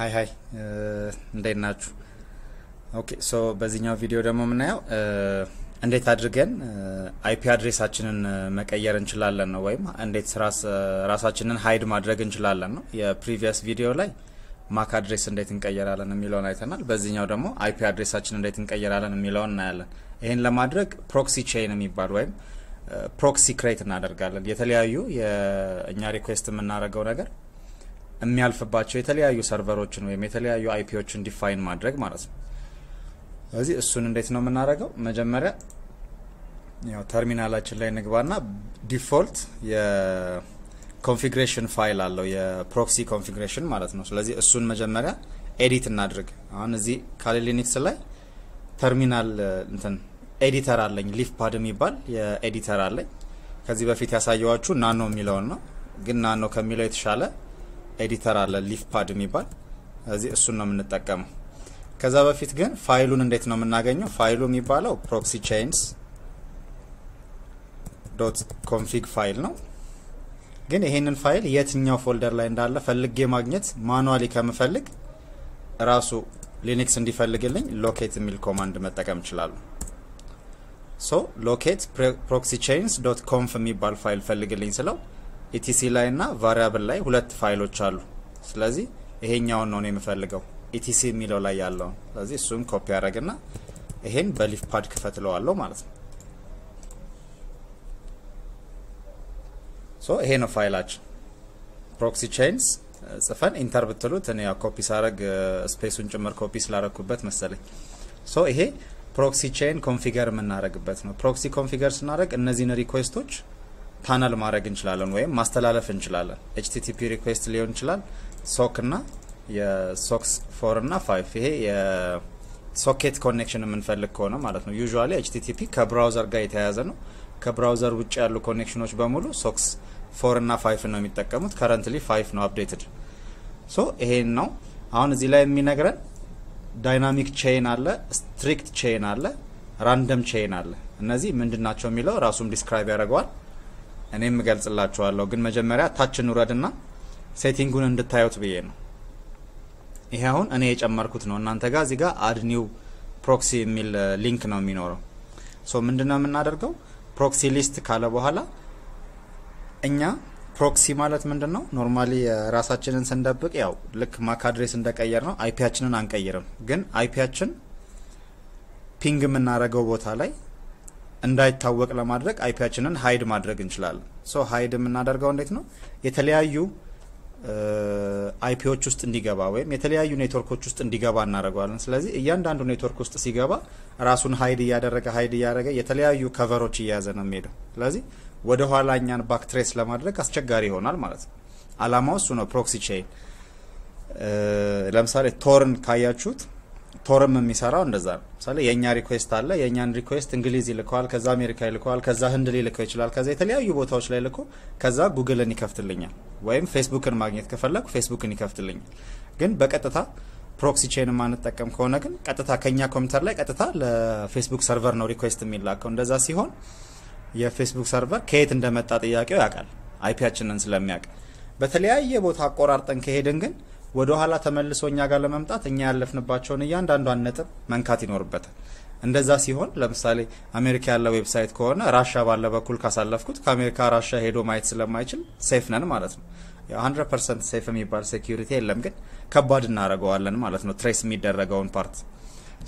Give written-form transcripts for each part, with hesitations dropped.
Hi. Then not. Okay, so bazinya video demo now. And it again IP address achinen mekayyer enchilallen no wayim endet rasachinen hide madrag enchilallen no ye previous video lay MAC address endet enkayyerallen milon aytanaal bezinyaw demo IP address achinen endet enkayyerallen milon nayallen ihen lemadrag proxy chain emibal wayim proxy create nadergallen yetelayu ye nya request menaragaw neger emialfbacho yetelayu serverochin wayim yetelayu IP'ochin define madrag marat no As it is soon as no manarago, Majamara terminal actually default configuration file allo proxy configuration maratno. So as it is soon Majamara edit nadreg. On the Kali Linux terminal editor alling leafpad mi bal editor alling. Kaziba fitasa yoachu nano milono, gin nano camilate shala editor alla leafpad mi bal as it is soon naminatacam. ከዛ በፊት ግን ፋይሉን እንዴት ነው የምናገኘው? ፋይሉ የሚባለው proxychains.config ፋይል ነው። ግን ይሄንን ፋይል የትኛው ፎልደር ላይ እንዳለ ፈልጌ ማግኘት ማኑዋሊ ከመፈልግ ራሱ ሊነክስ እንዲፈልግልኝ locate የሚል ኮማንድ መጠቀም ይችላል። ሶ locate proxychains.conf የሚባል ፋይል ፈልግልኝ ስለው etc ላይና variable ላይ ሁለት ፋይሎች አሉ። ስለዚህ ይሄኛውን ነው የምፈልገው። etc የሚለው ላይ ያለው ስለዚህ እሱን ኮፒ አደረግና ይሄን በሊፍፓድ ከፈትለዋለሁ ማለት ነው። ሶ ይሄ ነው ፋይላችን proxy chains ጽፈን ኢንተር ብትሉት እኔ ያ ኮፒ ሳረግ ስፔሱን ጭምር ኮፒ ስላረኩበት መሰለኝ። ሶ ይሄ proxy chain ኮንፊገር መናረግበት ነው። proxy ኮንፊገር ስናረግ እነዚህን ሪኩዌስቶች ታናል ማድረግ እንችላለን ወይም ማስተላለፍ እንችላለን። http request ሊሆን ይችላል sock እና socks 4 and 5 here socket connection የምንፈልግ ከሆነ ማለት ነው። usually http ከብራውዘር ጋር የተያያዘ ነው። ከብራውዘር ውጭ ያሉ ኮኔክሽኖች በሙሉ socks 4 እና 5 ነው የሚጠቀሙት። currently 5 ነው updated። so ይሄን ነው አሁን እዚህ ላይ የሚነግረን dynamic chain አለ፣ strict chain አለ፣ random chain አለ። እነዚህ ምንድናቸው የሚለው ራሱም describe ያደርጋል። እኔም እገልጽላችኋለሁ ግን መጀመሪያ ታች እንውረድና ሴቲንጉን እንድታዩት ብዬ ነው። ይሄ አሁን እኔ የጨመርኩት ነው። እናንተ ጋር እዚህ ጋር add new proxy የሚል ሊንክ ነው የሚኖረው። ሶ ምንድነው የምናደርገው proxy list ካለ በኋላ እኛ proxy ማለት ምንድነው ኖርማሊ ራሳችንን ሰንደብቅ ያው ልክ MAC address እንደቀየር ነው IP'ችንን አንቀይርም። ግን IP'ችን ping የምናረገው ቦታ ላይ እንዳይታወቅ ለማድረግ IP'ችንን hide ማድረግ እንችላለን። ሶ hide የምናደርገው እንዴት ነው የተለያዩ IP'ዎች ውስጥ እንዲገባ ወይም የተለያዩ ኔትወርኮች ውስጥ እንዲገባ እናደርጋለን። ስለዚህ እያንዳንዱ ኔትወርክ ውስጥ ሲገባ ራሱን ሃይድ ያደረገ የተለያዩ ከቨሮች ይያዘ ነው የሚሄደው። ስለዚህ ወደ ኋላኛን ባክ ትሬስ ለማድረግ አስቸጋሪ ይሆናል ማለት ነው። አላማው እሱ ነው ፕሮክሲ ቼን። ለምሳሌ ቶርን ካያችሁት ቶርም የሚሰራው እንደዛ ነው። ለምሳሌ የኛ ሪኩዌስት አለ። የኛን ሪኩዌስት እንግሊዝ ይልከዋል፣ ከዛ አሜሪካ ይልከዋል፣ ከዛ ህንድ ሊልከው ይችላል፣ ከዛ የተለያዩ ቦታዎች ላይ ልኮ ከዛ ጉግልን ይከፍትልኛል ወይም ፌስቡክን ማግኘት ከፈለኩ ፌስቡክን ይከፍትልኛል። ግን በቀጥታ ፕሮክሲ ቼን ማንጠቀም ከሆነ ግን ቀጥታ ከኛ ኮምፒውተር ላይ ቀጥታ ለፌስቡክ ሰርቨር ነው ሪኩዌስት የሚላከው። እንደዛ ሲሆን የፌስቡክ ሰርቨር ከየት እንደመጣ ጥያቄው ያውቃል አይፒያችንን ስለሚያውቅ። በተለያየ ቦታ አቆራርጠን ከሄድን ግን ወደ ኋላ ተመልሶኛ ጋር ለመምጣት እኛ ያለፍንባቸውን እያንዳንዷን ነጥብ መንካት ይኖርበታል። እንደዛ ሲሆን ለምሳሌ አሜሪካ ያለው ዌብሳይት ከሆነ ራሻ ባለ በኩል ካሳለፍኩት ከአሜሪካ ራሻ ሄዶ ማየት ስለማይችል ሴፍ ነን ማለት ነው። ያ 100% ሴፍ የሚባል ሴኩሪቲ የለም ግን ከባድ እናረጋዋለን ማለት ነው ትሬስ የሚደረገውን ፓርት።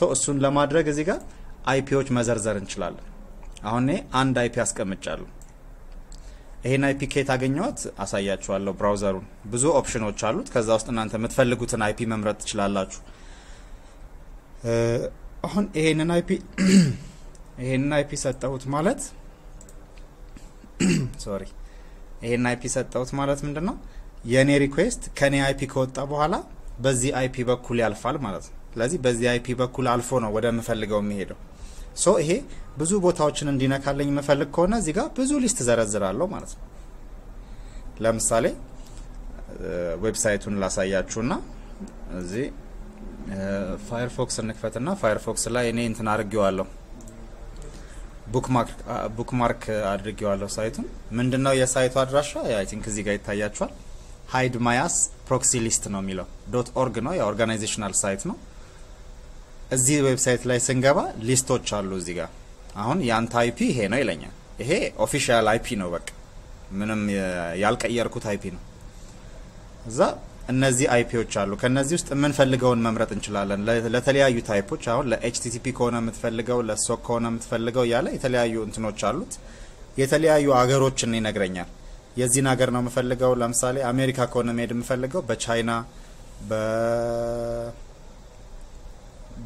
ሶ እሱን ለማድረግ እዚህ ጋር አይፒዎች መዘርዘር እንችላለን። አሁን አንድ አይፒ አስቀምጫለሁ። ይሄን አይፒ ከየት አገኘሁት አሳያችኋለሁ። ብራውዘሩን ብዙ ኦፕሽኖች አሉት። ከዛ ውስጥ እናንተ የምትፈልጉትን አይፒ መምረጥ ትችላላችሁ። አሁን ይሄንን አይፒ ሰጣሁት ማለት ምንድነው የኔ ሪኩዌስት ከኔ አይፒ ከወጣ በኋላ በዚህ አይፒ በኩል ያልፋል ማለት ነው። ስለዚህ በዚህ አይፒ በኩል አልፎ ነው ወደ መፈልገው የሚሄደው። ሶ ይሄ ብዙ ቦታዎችን እንዲነካልኝ መፈልግ ከሆነ እዚህ ጋር ብዙ ሊስት ዘረዝራለሁ ማለት ነው። ለምሳሌ ዌብሳይቱን ላሳያችሁና እዚህ ፋየርፎክስ እንክፈትና ፋየርፎክስ ላይ እኔ እንትን አድርጌዋለሁ ቡክማርክ አድርጌዋለሁ ሳይቱን። ምንድነው የሳይቱ አድራሻ አይ ቲንክ እዚህ ጋር ይታያችኋል። hide mayas proxy list no milo .org no ya organizational site no azzi website ላይ ስንገባ ሊስቶች አሉ እዚ ጋር አሁን ያንተ IP ይሄ ነው ይለኛል ይሄ ኦፊሻል IP ነው በቃ ምንም ያልቀየርኩት IP ነው እዛ እነዚህ IPዎች አሉ ከነዚህ ውስጥ ምን ፈልገውን መምረጥ እንችላለን ለተለያዩ ታይፖች አሁን ለHTTP ከሆነ የምትፈልገው ለሶክ ከሆነ የምትፈልገው ያለ የተለያዩ እንትኖች አሉት የተለያዩ አገሮችን ይነግረኛል የዚህን ሀገር ነው መፈልገው ለምሳሌ አሜሪካ ከሆነ መሄድ መፈልገው በቻይና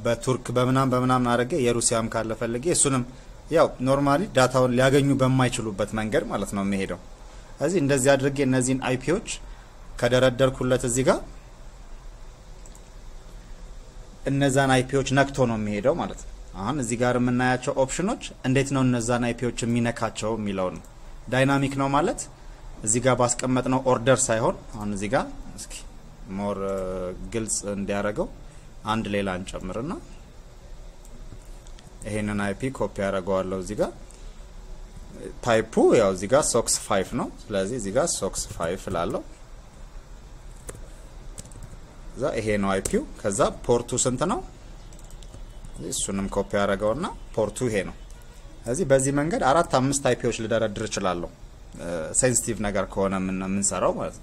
በቱርክ በመናም አረገ የሩሲያም ካለ ፈልገ እሱንም ያው ኖርማሊ ዳታውን ሊያገኙ በማይችሉበት መንገድ ማለት ነው መሄደው አዚ እንደዚህ አድርጌ እነዚህን አይፒዎች ከደረደርኩለት እዚህ ጋር እነዛን አይፒዎች ነክቶ ነው መሄደው ማለት ነው አሁን እዚህ ጋር የምናያቸው ኦፕሽኖች እንዴት ነው እነዛን አይፒዎች የሚነካቸው የሚለው ነው ዳይናሚክ ነው ማለት እዚህ ጋር ባስቀመጥነው ኦርደር ሳይሆን አሁን እዚህ ጋር እስኪ ሞር ግልጽ እንዲያደርገው አንድ ሌላ አንጨምርና ይሄንን IP ኮፒ አደርገዋለሁ እዚህ ጋር ታይፑ ያው እዚህ ጋር socks 5 ነው ስለዚህ እዚህ ጋር socks 5 ላለው ዛ ይሄ ነው IPው ከዛ ፖርቱ ስንት ነው እሱንም ኮፒ አደርገውና ፖርቱ ይሄ ነው አዚ በዚህ መንገድ 4 5 IPዎች ልደረድር ይችላል ሴንሲቲቭ ነገር ከሆነ ምን ሰራው ማለት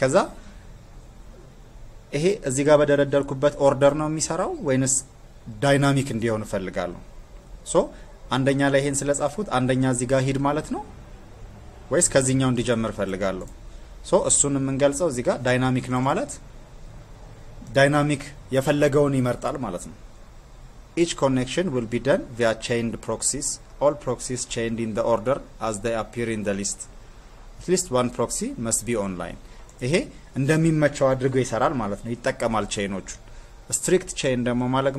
ከዛ ይሄ እዚህ ጋር በደረደርኩበት ኦርደር ነው የሚሰራው ወይንስ ዳይናሚክ እንዲሆን ፈልጋለሁ ሶ አንደኛ ላይ ይሄን ስለጻፉት አንደኛ እዚህ ጋር ሂድ ማለት ነው ወይስ ከዚህኛው እንዲጀምር ፈልጋለሁ ሶ እሱንም እንገልጻው እዚህ ጋር ዳይናሚክ ነው ማለት ዳይናሚክ የፈለገውን ይመርጣል ማለት ነው Each connection will be done via chained proxies all proxies chained in the order as they appear in the list at least one proxy must be online ይሄ እንደሚመቸው አድርገው ይሰራል ማለት ነው ይጣቀማል ቼይኖቹ strict chain ደግሞ ማለት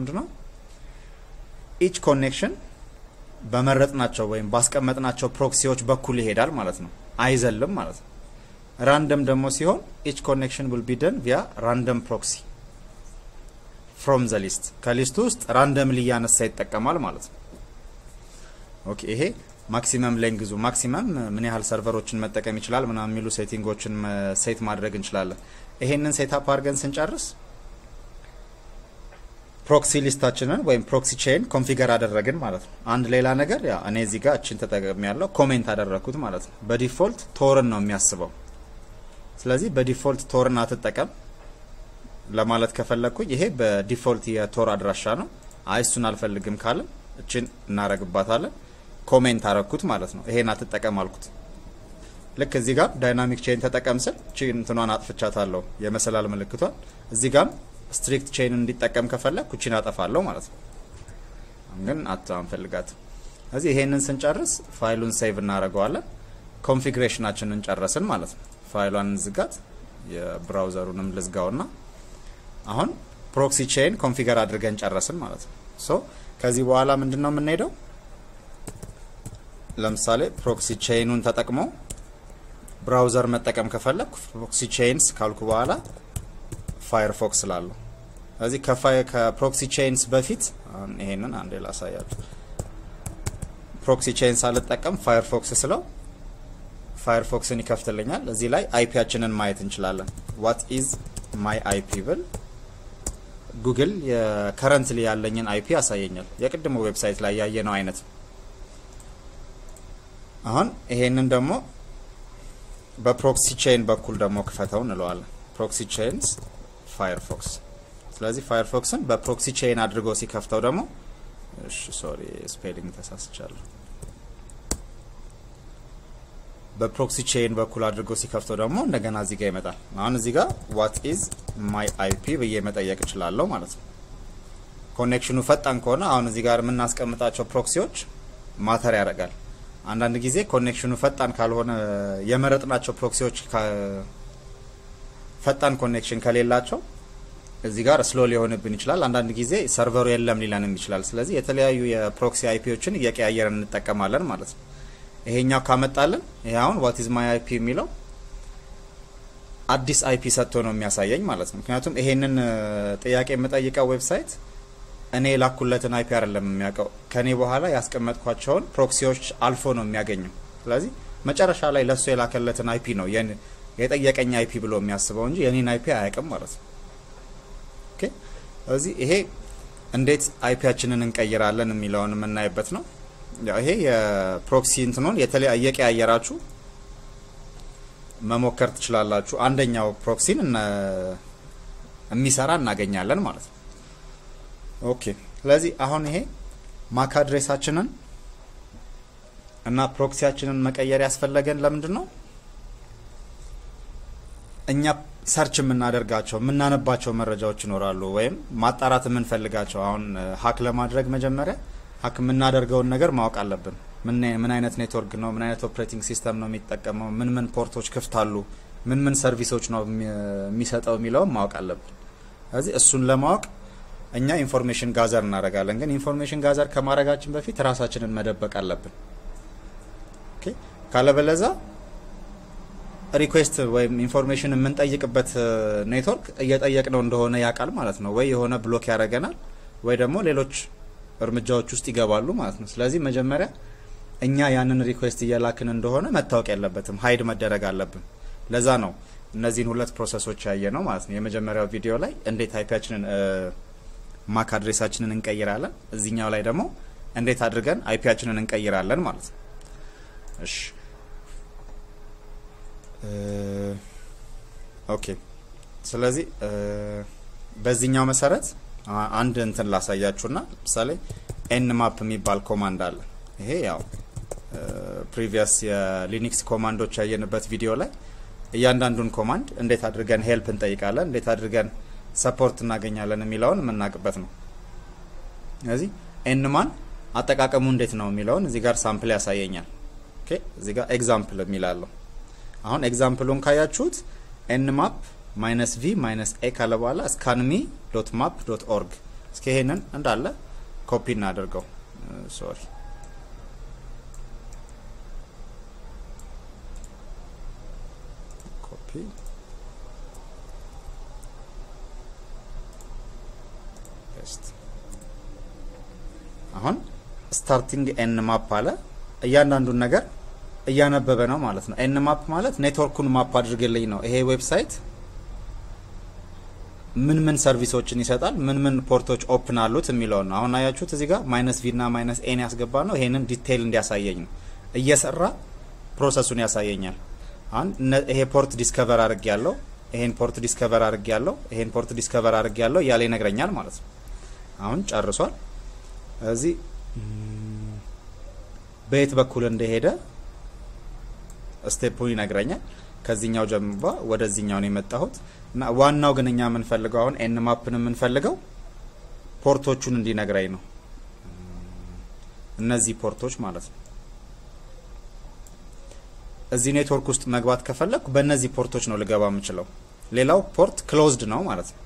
ምንድነው each connection በመረጥናቸው ወይም ባስቀመጥናቸው ፕሮክሲዎች በኩል ይሄዳል ማለት ነው አይዘልም ማለት ነው random ደግሞ ሲሆን each connection will be done via random proxy from the list ከሊስቱ ውስጥ randomly ያነሳ ይጣቀማል ማለት ነው ኦኬ ይሄ maximum length zo maximum ምን ያህል ሰርቨሮችን መጠቀም ይችላል እና ሚሉ ሴቲንጎችን ሴት ማድረግ እንችላለን ይሄንን ሴት አፕ አድርገን ስንጨርስ ፕሮክሲ ሊስታችንን ወይም ፕሮክሲ ቼን ኮንፊገር አደረግን ማለት ነው አንድ ሌላ ነገር ያ እኔ እዚህ ጋር እቺን ተጠቅም ያለው ኮሜንት አደረኩት ማለት ነው በዲፎልት ቶርን ነው የሚያስበው ስለዚህ በዲፎልት ቶርን አትጠቀም ለማለት ከፈለኩ ይሄ በዲፎልት የቶር አድራሻ ነው አይሱን አልፈልግም ካለ እቺን እናረጋግባታለን ኮሜንት አረኩት ማለት ነው ይሄን አትጠቀም አልኩት ለክ እዚህ ጋር ዳይናሚክ ቼን ተጠቀም ስል ቼን እንትኗን አጥፍቻታለሁ የመሰላል ምልክቷን እዚህ ጋር ስትሪክት ቼን እንዲጠቀም ከፈለኩ ቼን አጠፋለሁ ማለት ነው ግን አጣን ፈልጋት አዚ ይሄንን ስንጨርስ ፋይሉን ሴቭ እናረጋዋለን ኮንፊግሬሽናችንን ጨረስን ማለት ነው ፋይሏን እንዝጋት የብራውዘሩንም ልዝጋውና አሁን ፕሮክሲ ቼን ኮንፊገር አድርገን ጨረስን ማለት ነው ሶ ከዚህ በኋላ ምንድነው የምንሄደው ለምሳሌ ፕሮክሲ ቼይኑን ተጠቅሞ ብራውዘር መጠቀም ከፈለኩ ፕሮክሲ ቼይንስ ካልኩ በኋላ ፋየርፎክስ ላለው አዚ ከፕሮክሲ ቼይንስ በፊት ይሄንን አንዴ ላሳያችሁ ፕሮክሲ ቼይንስ አልጠቀም ፋየርፎክስ ስለው ፋየርፎክስን ይከፍትልኛል እዚ ላይ አይፒያችንን ማየት እንችላለን what is my IP ብል ጉግል የከረንትሊ ያለኝን IP ያሳየኛል የቅድሙ ዌብሳይት ላይ ያየነው አይነት አሁን ይሄንን ደግሞ በፕሮክሲ ቼን በኩል ደግሞ ከፈተው እንለዋለን ፕሮክሲ ቼንስ ፋየርፎክስ ስለዚህ ፋየርፎክስን በፕሮክሲ ቼን አድርጎ ሲከፍተው ደግሞ እሺ ሶሪ ስፔሊንግ ተሳስቻለሁ በፕሮክሲ ቼን በኩል አድርጎ ሲከፍተው ደግሞ እንደገና እዚህ ጋር ይመጣል አሁን እዚህ ጋር what is my IP ብዬ መጠየቅ እችላለሁ ማለት ነው ኮኔክሽኑ ፈጣን ከሆነ አሁን እዚህ ጋር የምናስቀምጣቸው ፕሮክሲዎች ማተር ያደርጋል አንዳንድ ጊዜ ኮኔክሽኑ ፈጣን ካልሆነ የመረጥናቸው ፕሮክሲዎች ፈጣን ኮኔክሽን ከሌላቸው እዚህ ጋር ስሎ ሊሆንብን ይችላል አንዳንድ ጊዜ ሰርቨሩ የለም ሊላንም ይችላል ስለዚህ የተለያዩ የፕሮክሲ አይፒዎችን እየቀያየርን እንጠቀማለን ማለት ነው ይሄኛው ካመጣለን ይሄውን what is my IP የሚለው አዲስ IP ሰጥቶ ነው የሚያሳየኝ ማለት ነው ምክንያቱም ይሄንን ጥያቄ የምጠይቀው ዌብሳይት እኔ ላኩለትን IP አይደለም የሚያቀው ከኔ በኋላ ያስቀመጥኳቸውን ፕሮክሲዎች አልፎ ነው የሚያገኙ ስለዚህ መጨረሻ ላይ ለሱ የላከለትን IP ነው የጠየቀኝ አይፒ ብሎ የሚያስበው እንጂ የኔን አይፒ አያውቅም ማለት ነው ኦኬ ስለዚህ ይሄ እንዴት አይፒያችንን እንቀይራለን የሚለውን እናይበት ነው ያው ይሄ የፕሮክሲ እንትኑን የተለያየ ቀያየራችሁ መሞከር ትችላላችሁ አንደኛው ፕሮክሲን የሚሰራ እናገኛለን ማለት ነው ኦኬ ስለዚህ አሁን ይሄ ማክ አድሬሳችንን እና ፕሮክሲያችንን መቀየር ያስፈልገን ለምንድነው እኛ ሰርች ምናደርጋቸው ምናነባቸው መረጃዎች ይኖራሉ ወይም ማጣራት ምንፈልጋቸው አሁን ሃክ ለማድረግ መጀመሪያ ሃክ ምናደርገውን ነገር ማወቅ አለብን ምን አይነት ኔትወርክ ነው ምን አይነት ኦፕሬቲንግ ሲስተም ነው የሚጠቀመው ምን ፖርቶች ክፍት አሉ ምን ሰርቪሶች ነው የሚሰጣው የሚለው ማወቅ አለብን ስለዚህ እሱን ለማወቅ እኛ ኢንፎርሜሽን ጋዘር እናደርጋለን ግን ኢንፎርሜሽን ጋዘር ከማረጋችን በፊት ራሳችንን መደበቅ አለብን ኦኬ ካለበለዛ request ወይ ኢንፎርሜሽን የምንጠይቅበት ኔትወርክ እየጠየቅነው እንደሆነ ያቃል ማለት ነው ወይ የሆነ ብሎክ ያረጋናል ወይ ደግሞ ሌሎች እርምጃዎች ውስጥ ይገባሉ ማለት ነው ስለዚህ መጀመሪያ እኛ ያንን request እየላከን እንደሆነ መታወቅ ያለበትም hide መደረግ አለብን ለዛ ነው እነዚህን ሁለት ፕሮሰሶች ያየነው ማለት ነው የመጀመሪያው ቪዲዮ ላይ እንዴት አይፒያችንን ማክ አድሬሳችንን እንቀይራለን እዚህኛው ላይ ደግሞ እንዴት አድርገን አይፒያችንን እንቀይራለን ማለት ነው እሺ okay ስለዚህ በዚህኛው መሰረት አንድ እንትን ላሳያችሁና ለምሳሌ nmap የሚባል ኮማንድ አለ ይሄ ያው previous የሊኒክስ ኮማንዶች ያየንበት ቪዲዮ ላይ እያንዳንዱን ኮማንድ እንዴት አድርገን help እንጠይቃለን እንዴት አድርገን support እናገኛለን የሚለውን እናቀበት ነው ስለዚህ nman አጠቃቀሙ እንዴት ነው የሚለውን እዚህ ጋር ሳምፕል ያሳየኛል okay እዚህ ጋር ኤግዛምፕል የሚላለው አሁን ኤግዛምፕሉን ካያችሁት nmap -v -a ካለ በኋላ scanme.nmap.org እስኪ ይሄንን እንዳለ ኮፒ እናደርገው ሶሪ ኮፒ ፔስት አሁን ስታርቲንግ nmap አለ እያንዳንዱን ነገር እያነበበ ነው ማለት ነው nmap ማለት ኔትወርኩን ማፕ አድርገልኝ ነው ይሄ ዌብሳይት ምን ሰርቪሶችን ይሰጣል ምን ፖርቶች ኦፕን አሉት የሚለው ነው አሁን አያችሁት እዚህ ጋር -v እና -a ን ያስገባ ነው ይሄንን ዲቴል እንዲያሳየኝ ነው እየሰራ ፕሮሰሱን ያሳየኛል አንድ ይሄ ፖርት ዲስከቨር አድርጌያለሁ ይሄን ፖርት ዲስከቨር አድርጌያለሁ ይሄን ፖርት ዲስከቨር አድርጌያለሁ ያለ ይነግረኛል ማለት ነው አሁን ጨርሷል እዚህ በየት በኩል እንደሄደ ስቴፕ ሆይ ነግራኛ ከዚህኛው ጀምባ ወደዚህኛው ነው የመጣሁት እና ዋናው ግንኛ ምን ፈልገው አሁን nmapን ምን ፈልገው ፖርቶቹን እንዲነግራይ ነው እነዚህ ፖርቶች ማለት ነው እዚህ ኔትወርክ ውስጥ መግባት ከፈለኩ በእነዚህ ፖርቶች ነው ልገባ የምችለው ሌላው ፖርት ክሎዝድ ነው ማለት ነው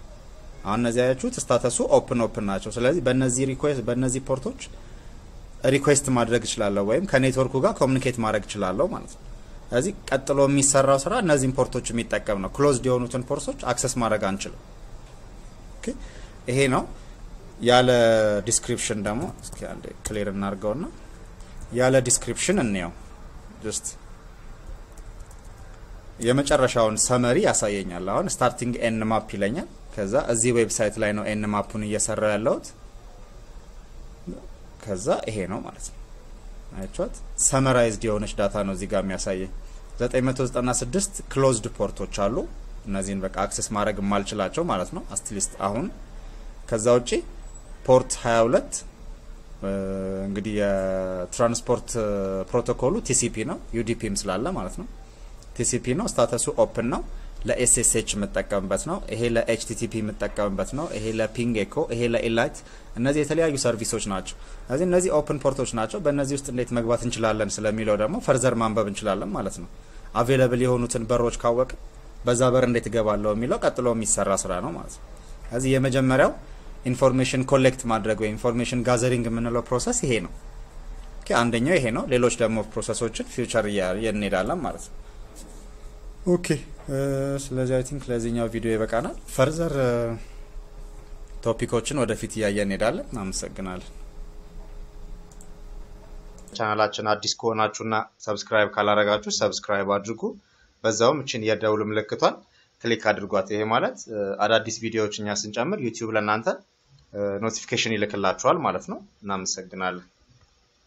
አሁን እነዚህ ያያችሁት ስታተሱ ኦፕን ናቸው ስለዚህ በእነዚህ ሪኩዌስት በእነዚህ ፖርቶች ሪኩዌስት ማድረግ ይችላል ወይም ከኔትወርኩ ጋር ኮሙኒኬት ማድረግ ይችላል ማለት ነው ስለዚህ ቀጥሎ የሚሰራው ስራ እነዚህን ፖርቶች የሚጠቀም ነው ክሎዝድ የሆኑትን ፖርቶች አክሰስ ማድረግ አንችልም ኦኬ ይሄ ነው ያለ ዲስክሪፕሽን ደግሞ እስኪ አንዴ ክሊር እናርጋውና ያለ ዲስክሪፕሽን እንየው just የመጨረሻውን ሰመሪ ያሳየኛል አሁን ስታርቲንግ nmap ይለኛል ከዛ እዚህ ዌብሳይት ላይ ነው nmapን እየሰራ ያለው ከዛ ይሄ ነው ማለት ነው አይቻት ሰመራይዝድ የሆነች ዳታ ነው እዚህ ጋር የሚያሳየኝ 996 ክሎዝድ ፖርቶች አሉ እነዚህን በቃ አክሰስ ማድረግ ማልችላቸው ማለት ነው አትሊስት አሁን ከዛው ጪ ፖርት 22 እንግዲህ የትራንስፖርት ፕሮቶኮሉ TCP ነው UDPም ስላለ ማለት ነው TCP ነው ስታተሱ ኦፕን ነው ለSSH መጠቀምበት ነው ይሄ ለHTTP መጠቀምበት ነው ይሄ ለping echo ይሄ ለelite እነዚህ የተለያዩ ሰርቪሶች ናቸው ስለዚህ እነዚህ ኦፕን ፖርቶች ናቸው በእነዚህ ውስጥ እንዴት መግባት እንችላለን ስለሚለው ደግሞ ፈርዘር ማንበብ እንችላለን ማለት ነው አቬሌብል የሆኑትን በሮች ካወቀ በዛ በር እንዴት ገባለው የሚለው ቀጥሎ የሚሰራ ስራ ነው ማለት ነው ስለዚህ የመጀመሪያው ኢንፎርሜሽን ኮሌክት ማድረግ ወይ ኢንፎርሜሽን ጋዘሪንግ የምንለው ፕሮሰስ ይሄ ነው ኦኬ አንደኛው ይሄ ነው ሌሎች ደግሞ ፕሮሰሶችን ፊውቸር ያየንላለን ማለት ነው ኦኬ ስለዚህ አይ ቲንክ ለዚህኛው ቪዲዮ ይበቃናል ፈርዘር ቶፒኮችን ወደፊት ያያየን ሄዳለን አመሰግናለሁ ቻናላችን አዲስ ከሆናችሁና ሰብስክራይብ ካላረጋችሁ ሰብስክራይብ አድርጉ በዛውም እቺን ያዳውሉ ምልክቷን ክሊክ አድርጓት ይሄ ማለት አዳዲስ ቪዲዮዎችን ያስንጨምር ዩቲዩብ ለእናንተ ኖቲፊኬሽን ይልክላችኋል ማለት ነው እና እናመሰግናለን